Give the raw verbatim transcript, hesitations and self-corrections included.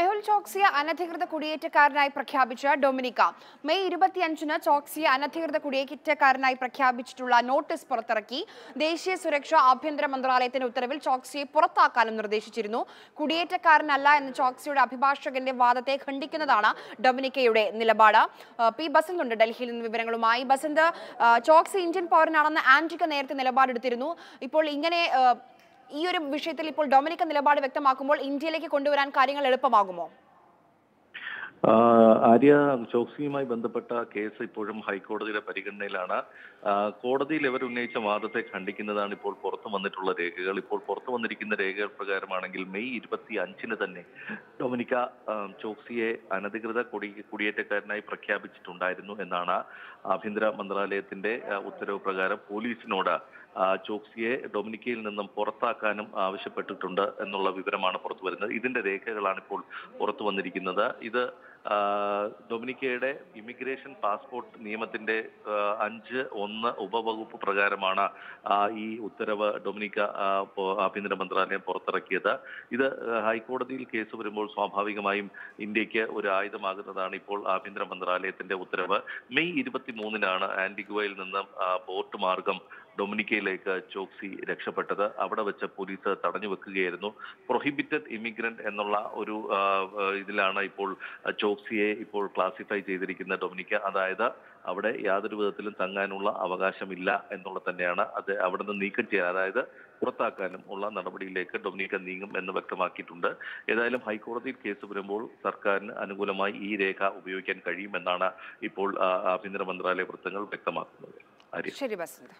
मेहुल चौक्सी अनधिकृत कुടിയേറ്റക്കാരനായി പ്രഖ്യാപിച്ച ഡൊമിനിക്ക മെയ് ഇരുപത്തിയഞ്ചിന് ചോക്സിയെ അനധികൃത കുടിയേറ്റക്കാരനായി പ്രഖ്യാപിച്ചിട്ടുള്ള നോട്ടീസ് പുറത്തിറക്കി ദേശീയ സുരക്ഷാ ആഭ്യന്തര മന്ത്രാലയത്തിന്റെ ഉത്തരവിൽ ചോക്സിയെ പുറത്താക്കാനും നിർദ്ദേശിച്ചിരുന്നു കുടിയേറ്റക്കാരനല്ല എന്ന ചോക്സിയുടെ അഭിഭാഷകന്റെ വാദത്തെ ഖണ്ഡിക്കുന്നതാണ് ഡൊമിനിക്കയുടെ നിലപാട് പി ബസന്ത് ഉണ്ട് ഡൽഹിയിൽ നിന്ന് വിവരങ്ങളുമായി ബസന്ത് ചോക്സി ഇന്ത്യൻ പൗരനാണെന്ന് ആന്റിഗ നേരത്തെ നിലപാടെടുത്തിരുന്നു ഇപ്പോൾ ഇങ്ങനെ ഈ ഒരു വിഷയത്തിൽ ഇപ്പോൾ ഡൊമിനിക്ക നിലപാട് വ്യക്തമാക്കുമ്പോൾ ഇന്ത്യയിലേക്ക് കൊണ്ടുവരാൻ കാര്യങ്ങൾ എളുപ്പമാകുമോ ആര്യ ചോക്സിയുമായി ബന്ധപ്പെട്ട കേസ് ഇപ്പോഴും ഹൈക്കോടതിയുടെ പരിഗണനയിലാണ് കോടതിയിൽ ഇവർ ഉന്നയിച്ച വാദത്തെ ഖണ്ഡിക്കുന്നതാണ് ഇപ്പോൾ പുറത്തു വന്നിട്ടുള്ള രേഖകൾ ഇപ്പോൾ പുറത്തു വന്നിരിക്കുന്ന രേഖകൾ പ്രകാരമാണെങ്കിൽ മെയ് ഇരുപത്തി അഞ്ചിന് തന്നെ ഡൊമിനിക്ക ചോക്സിയെ അനധികൃത കുടി കുടിയേറ്റക്കാരനായി പ്രഖ്യാപിച്ചിട്ടുണ്ടായിരുന്നു എന്നാണ് ആഭ്യന്തര മന്ത്രാലയത്തിന്റെ ഉത്തരവ് പ്രകാരം പോലീസിനോട് ചോക്സിയെ ഡൊമിനിക്കയിൽ നിന്നും പുറത്താക്കാനും ആവശ്യപ്പെട്ടിട്ടുണ്ട് എന്നുള്ള വിവരമാണ് പുറത്തു വരുന്നത് ഇതിന്റെ രേഖകളാണ് ഇപ്പോൾ പുറത്തു വന്നിരിക്കുന്നത് ഇത് ഡൊമിനിക്കയുടെ ഇമിഗ്രേഷൻ പാസ്പോർട്ട് നിയമത്തിന്റെ അഞ്ച് ഒന്ന് ഉപവകുപ്പ് പ്രകാരമാണ് ഈ ഉത്തരവ് ഡൊമിനിക്ക ആഭ്യന്തര മന്ത്രാലയം പുറത്തിറക്കിയത് ഇത് ഹൈക്കോടതിയിൽ കേസ് വരുമ്പോൾ സ്വാഭാവികമായും ഇന്ത്യക്ക് ഒരു ആയുധമാകുന്നതാണ് ഇപ്പോൾ ആഭ്യന്തര മന്ത്രാലയത്തിന്റെ ഉത്തരവ് മെയ് ഇരുപത്തി മൂന്നിനാണ് ആന്റിഗുവയിൽ നിന്ന് ബോട്ട് മാർഗം ഡൊമിനിക്കയിലേക്ക് ചോക്സി രക്ഷപ്പെട്ടത് അവിടെ വെച്ച് പോലീസ് തടഞ്ഞു വെക്കുകയായിരുന്നു പ്രൊഹിബിറ്റഡ് ഇമിഗ്രന്റ് എന്നുള്ള ഒരു ഇതിലാണ് ഇപ്പോൾ ചോക്സിയെ ഇപ്പോൾ ക്ലാസിഫൈ ചെയ്തിരിക്കുന്ന ഡൊമിനിക്ക അതായത് അവിടെ യാതൊരു വിധത്തിലും തങ്ങാനുള്ള അവകാശമില്ല എന്നുള്ള തന്നെയാണ് അത് അവിടെ നിന്ന് നീക്കം ചെയ്യാൻ അതായത് പുറത്താക്കാനും ഉള്ള നടപടിയിലേക്ക് ഡൊമിനിക്ക നീങ്ങും എന്ന് വ്യക്തമാക്കിയിട്ടുണ്ട് ഏതായാലും ഹൈക്കോടതിയിൽ കേസ് വരുമ്പോൾ സർക്കാരിന് അനുകൂലമായി ഈ രേഖ ഉപയോഗിക്കാൻ കഴിയുമെന്നാണ് ഇപ്പോൾ ആഭ്യന്തര മന്ത്രാലയ വൃത്തങ്ങൾ വ്യക്തമാക്കുന്നത്.